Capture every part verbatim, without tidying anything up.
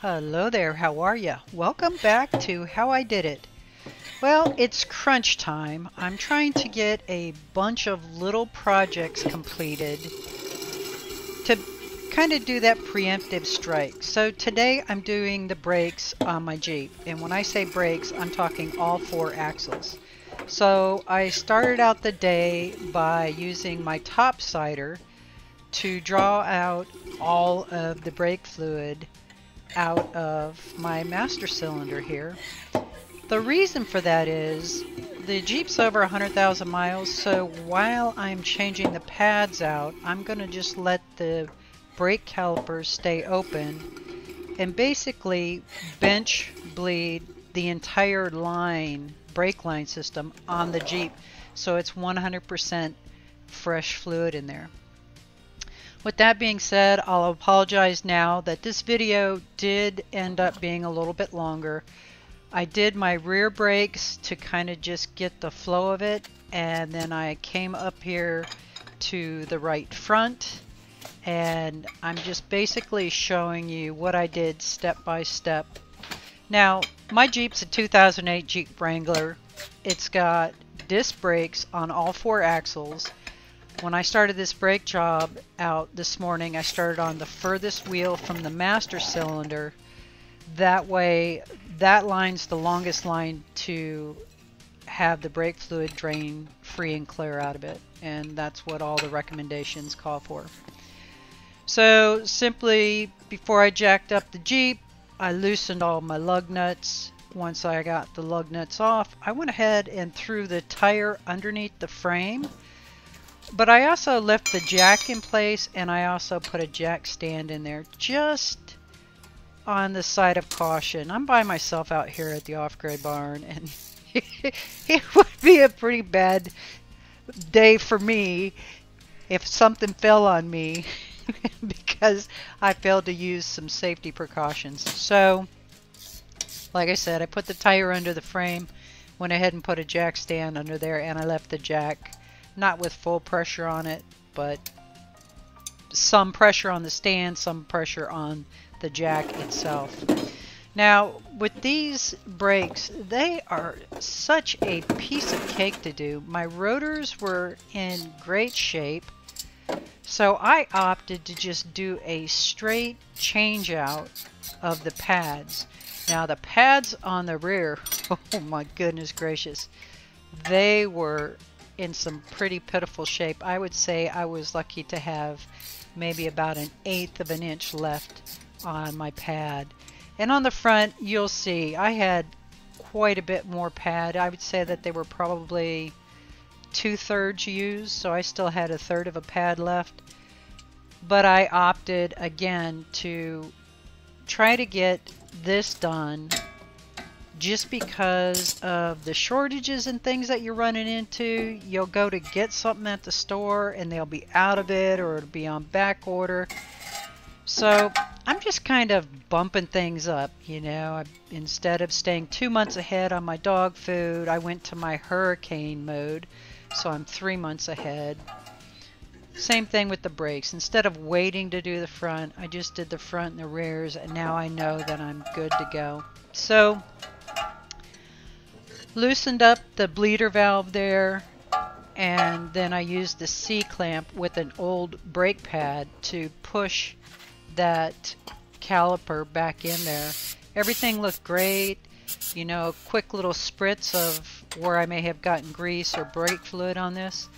Hello there, how are you? Welcome back to How I Did It. Well, it's crunch time. I'm trying to get a bunch of little projects completed to kind of do that preemptive strike. So today I'm doing the brakes on my Jeep. And when I say brakes, I'm talking all four axles. So I started out the day by using my topsider to draw out all of the brake fluid out of my master cylinder here. The reason for that is the Jeep's over one hundred thousand miles, so while I'm changing the pads out, I'm going to just let the brake calipers stay open and basically bench bleed the entire line, brake line system on the Jeep, so it's one hundred percent fresh fluid in there. With that being said, I'll apologize now that this video did end up being a little bit longer. I did my rear brakes to kind of just get the flow of it, and then I came up here to the right front, and I'm just basically showing you what I did step by step. Now, my Jeep's a two thousand eight Jeep Wrangler. It's got disc brakes on all four axles. When I started this brake job out this morning, I started on the furthest wheel from the master cylinder. That way, that line's the longest line to have the brake fluid drain free and clear out of it. And that's what all the recommendations call for. So simply, before I jacked up the Jeep, I loosened all my lug nuts. Once I got the lug nuts off, I went ahead and threw the tire underneath the frame. But I also left the jack in place, and I also put a jack stand in there just on the side of caution. I'm by myself out here at the off-grid barn, and it would be a pretty bad day for me if something fell on me because I failed to use some safety precautions. So, like I said, I put the tire under the frame, went ahead and put a jack stand under there, and I left the jack, not with full pressure on it, but some pressure on the stand, some pressure on the jack itself. Now, with these brakes, they are such a piece of cake to do. My rotors were in great shape, so I opted to just do a straight change out of the pads. Now, the pads on the rear, oh my goodness gracious, they were in some pretty pitiful shape. I would say I was lucky to have maybe about an eighth of an inch left on my pad. And on the front, you'll see I had quite a bit more pad. I would say that they were probably two-thirds used, so I still had a third of a pad left. But I opted again to try to get this done just because of the shortages and things that you're running into. You'll go to get something at the store and they'll be out of it, or it'll be on back order. So I'm just kind of bumping things up, you know. I, instead of staying two months ahead on my dog food, I went to my hurricane mode, so I'm three months ahead. Same thing with the brakes. Instead of waiting to do the front, I just did the front and the rears, and now I know that I'm good to go. So loosened up the bleeder valve there, and then I used the C-clamp with an old brake pad to push that caliper back in there. Everything looked great, you know, a quick little spritz of where I may have gotten grease or brake fluid on this.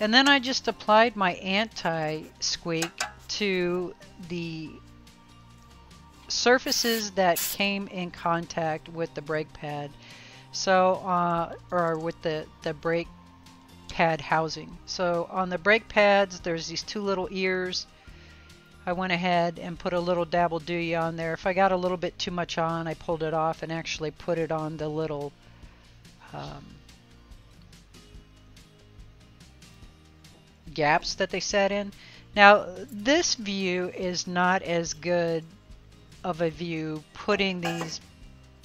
And then I just applied my anti-squeak to the surfaces that came in contact with the brake pad. So, uh, or with the, the brake pad housing. So on the brake pads, there's these two little ears. I went ahead and put a little dabble dooyah on there. If I got a little bit too much on, I pulled it off and actually put it on the little um, gaps that they sat in. Now, this view is not as good of a view putting these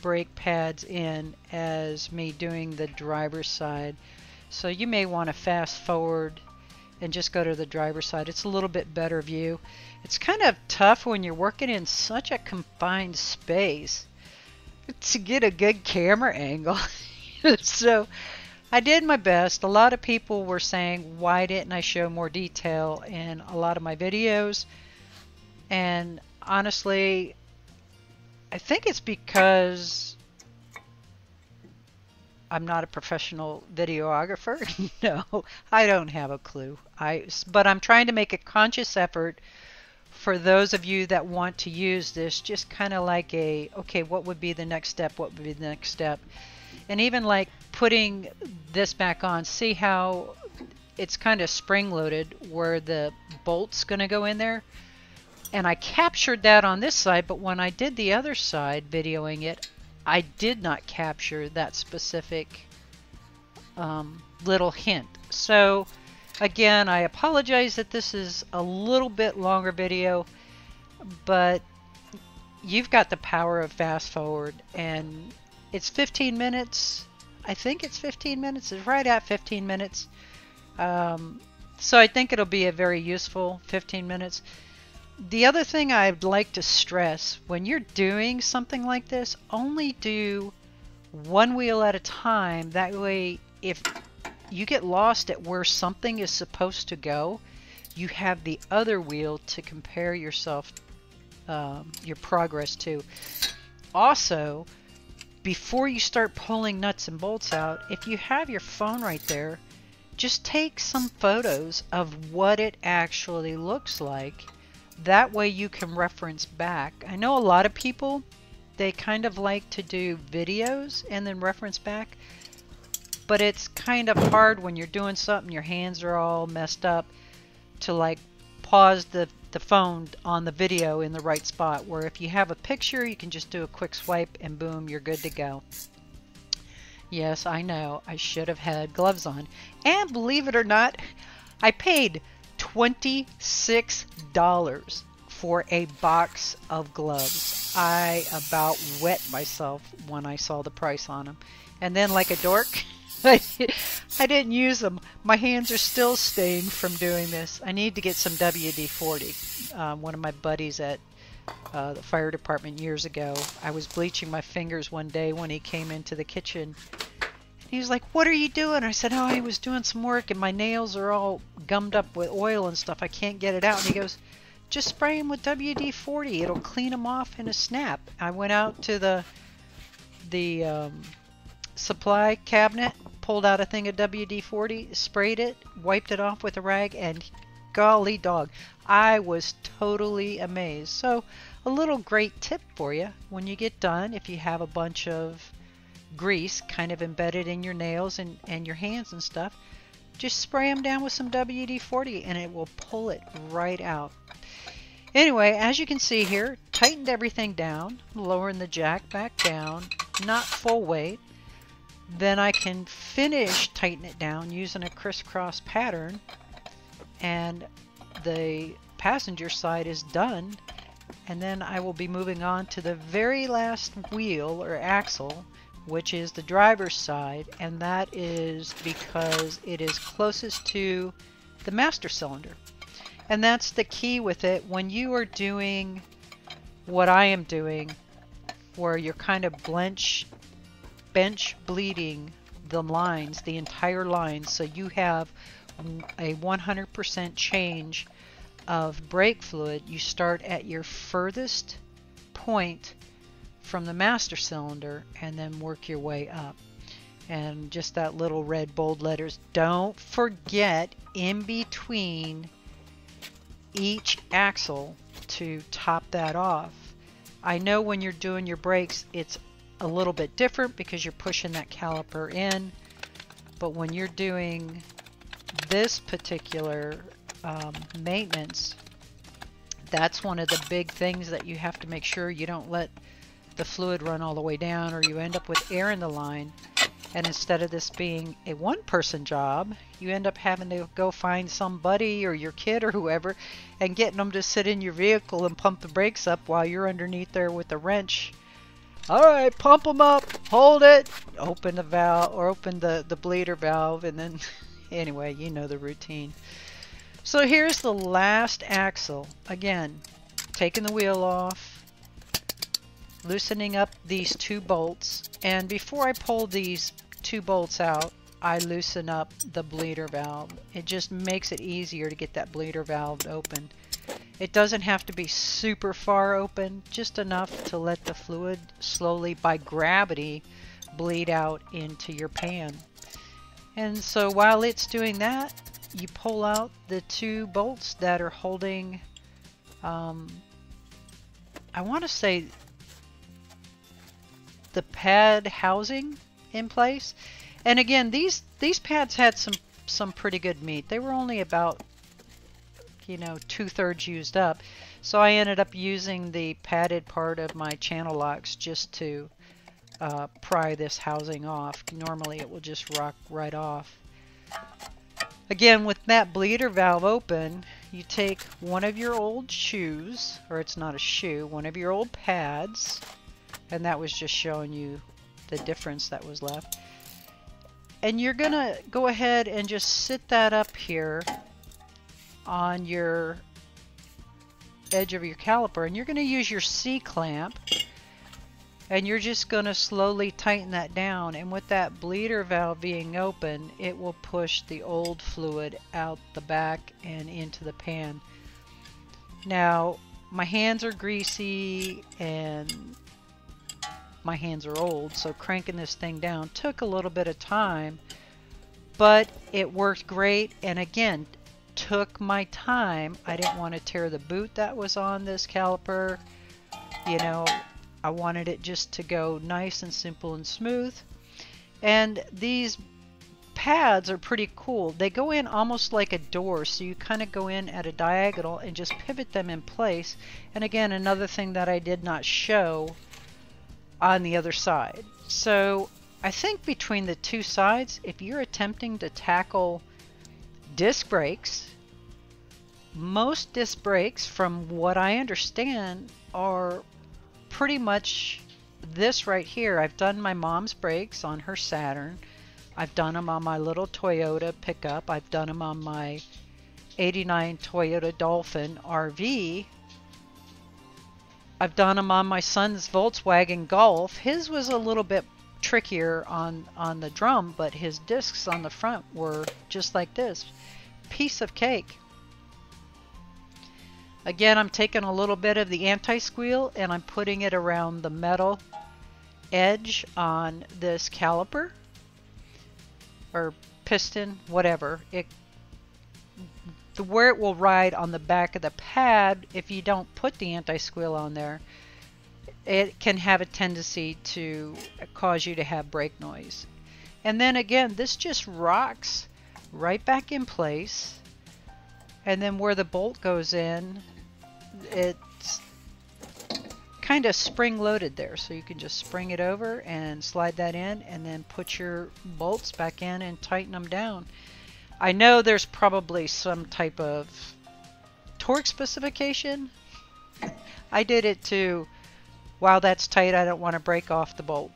brake pads in as me doing the driver's side, so you may want to fast forward and just go to the driver's side. It's a little bit better view. It's kind of tough when you're working in such a confined space to get a good camera angle. So I did my best. A lot of people were saying, why didn't I show more detail in a lot of my videos? And honestly, I think it's because I'm not a professional videographer. No, I don't have a clue. I, but I'm trying to make a conscious effort for those of you that want to use this, just kind of like a, okay, what would be the next step? What would be the next step? And even like putting this back on, see how it's kind of spring-loaded where the bolt's going to go in there? And I captured that on this side, but when I did the other side videoing it, I did not capture that specific um, little hint. So again, I apologize that this is a little bit longer video, but you've got the power of fast forward, and it's fifteen minutes. I think it's fifteen minutes. It's right at fifteen minutes. Um, so I think it'll be a very useful fifteen minutes. The other thing I'd like to stress, when you're doing something like this, only do one wheel at a time. That way, if you get lost at where something is supposed to go, you have the other wheel to compare yourself, um, your progress to. Also, before you start pulling nuts and bolts out, if you have your phone right there, just take some photos of what it actually looks like. That way you can reference back. I know a lot of people, they kind of like to do videos and then reference back, but it's kind of hard when you're doing something, your hands are all messed up, to like pause the, the phone on the video in the right spot, where if you have a picture, you can just do a quick swipe and boom, you're good to go. Yes, I know, I should have had gloves on. And believe it or not, I paid twenty-six dollars for a box of gloves. I about wet myself when I saw the price on them. And then like a dork, I didn't use them. My hands are still stained from doing this. I need to get some W D forty. Um, one of my buddies at uh, the fire department years ago, I was bleaching my fingers one day when he came into the kitchen. He was like, what are you doing? I said, oh, I was doing some work and my nails are all gummed up with oil and stuff. I can't get it out. And he goes, just spray them with W D forty. It'll clean them off in a snap. I went out to the the um, supply cabinet, pulled out a thing of W D forty, sprayed it, wiped it off with a rag, and golly dog, I was totally amazed. So a little great tip for you when you get done, if you have a bunch of grease kind of embedded in your nails and, and your hands and stuff, just spray them down with some W D forty and it will pull it right out. Anyway, as you can see here, tightened everything down, lowering the jack back down, not full weight. Then I can finish tighten it down using a crisscross pattern, and the passenger side is done. And then I will be moving on to the very last wheel or axle, which is the driver's side, and that is because it is closest to the master cylinder. And that's the key with it. When you are doing what I am doing, where you're kind of bench, bench bleeding the lines, the entire line, so you have a one hundred percent change of brake fluid, you start at your furthest point from the master cylinder and then work your way up. And just that little red bold letters, don't forget in between each axle to top that off. I know when you're doing your brakes it's a little bit different because you're pushing that caliper in, but when you're doing this particular um, maintenance, that's one of the big things that you have to make sure you don't let the fluid run all the way down, or you end up with air in the line, and instead of this being a one-person job, you end up having to go find somebody or your kid or whoever and getting them to sit in your vehicle and pump the brakes up while you're underneath there with a wrench. All right, pump them up, hold it, open the valve, or open the the bleeder valve, and then anyway, you know the routine. So here's the last axle. Again, taking the wheel off, loosening up these two bolts, and before I pull these two bolts out, I loosen up the bleeder valve. It just makes it easier to get that bleeder valve open. It doesn't have to be super far open, just enough to let the fluid slowly by gravity bleed out into your pan. And so while it's doing that, you pull out the two bolts that are holding, um, I want to say the pad housing in place. And again, these these pads had some some pretty good meat. They were only about, you know, two-thirds used up, so I ended up using the padded part of my channel locks just to uh, pry this housing off. Normally it will just rock right off. Again, with that bleeder valve open, you take one of your old shoes, or it's not a shoe, one of your old pads, and that was just showing you the difference that was left. And you're gonna go ahead and just sit that up here on your edge of your caliper, and you're gonna use your C-clamp, and you're just gonna slowly tighten that down, and with that bleeder valve being open, it will push the old fluid out the back and into the pan. Now, my hands are greasy and my hands are old, so cranking this thing down took a little bit of time, but it worked great, and again, took my time. I didn't want to tear the boot that was on this caliper. You know, I wanted it just to go nice and simple and smooth. And these pads are pretty cool. They go in almost like a door, so you kind of go in at a diagonal and just pivot them in place. And again, another thing that I did not show on the other side. So I think between the two sides, if you're attempting to tackle disc brakes, most disc brakes, from what I understand, are pretty much this right here. I've done my mom's brakes on her Saturn. I've done them on my little Toyota pickup. I've done them on my eighty-nine Toyota Dolphin R V. I've done them on my son's Volkswagen Golf. His was a little bit trickier on, on the drum, but his discs on the front were just like this. Piece of cake. Again, I'm taking a little bit of the anti-squeal and I'm putting it around the metal edge on this caliper or piston, whatever. It The, where it will ride on the back of the pad, if you don't put the anti-squeal on there, it can have a tendency to cause you to have brake noise. And then again, this just rocks right back in place, and then where the bolt goes in, it's kind of spring-loaded there, so you can just spring it over and slide that in and then put your bolts back in and tighten them down. I know there's probably some type of torque specification. I did it to, wow, that's tight, I don't want to break off the bolt.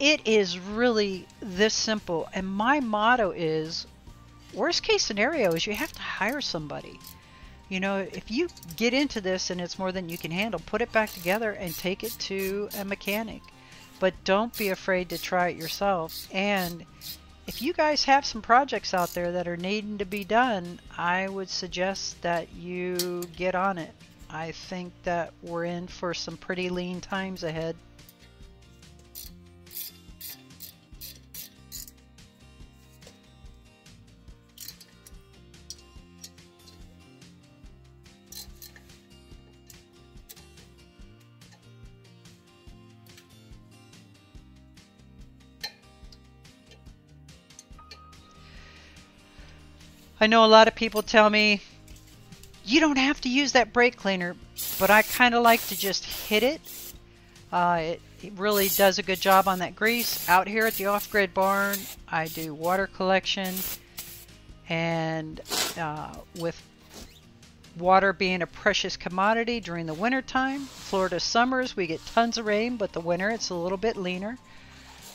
It is really this simple, and my motto is, worst case scenario is you have to hire somebody. You know, if you get into this and it's more than you can handle, put it back together and take it to a mechanic. But don't be afraid to try it yourself. And if you guys have some projects out there that are needing to be done, I would suggest that you get on it. I think that we're in for some pretty lean times ahead. I know a lot of people tell me, you don't have to use that brake cleaner, but I kind of like to just hit it. Uh, it. It really does a good job on that grease. Out here at the off-grid barn, I do water collection, and uh, with water being a precious commodity during the winter time, Florida summers, we get tons of rain, but the winter, it's a little bit leaner.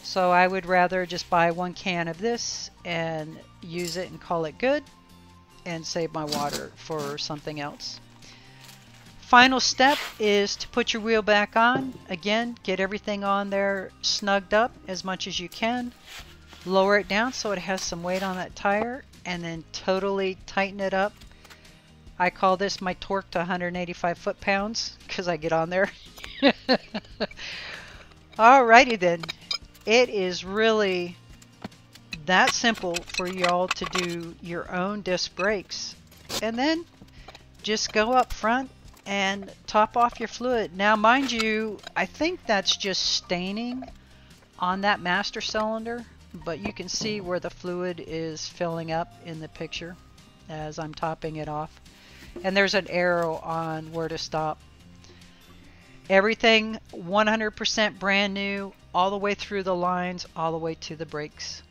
So I would rather just buy one can of this and use it and call it good and save my water for something else. Final step is to put your wheel back on. Again, get everything on there snugged up as much as you can. Lower it down so it has some weight on that tire and then totally tighten it up. I call this my torque to one hundred eighty-five foot-pounds because I get on there. Alrighty then. It is really that simple for y'all to do your own disc brakes. And then just go up front and top off your fluid. Now mind you, I think that's just staining on that master cylinder, but you can see where the fluid is filling up in the picture as I'm topping it off. And there's an arrow on where to stop. Everything one hundred percent brand new, all the way through the lines, all the way to the brakes.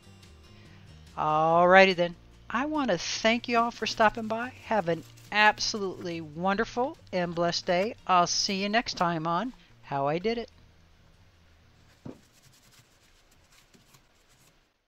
Alrighty then. I want to thank you all for stopping by. Have an absolutely wonderful and blessed day. I'll see you next time on How I Did It.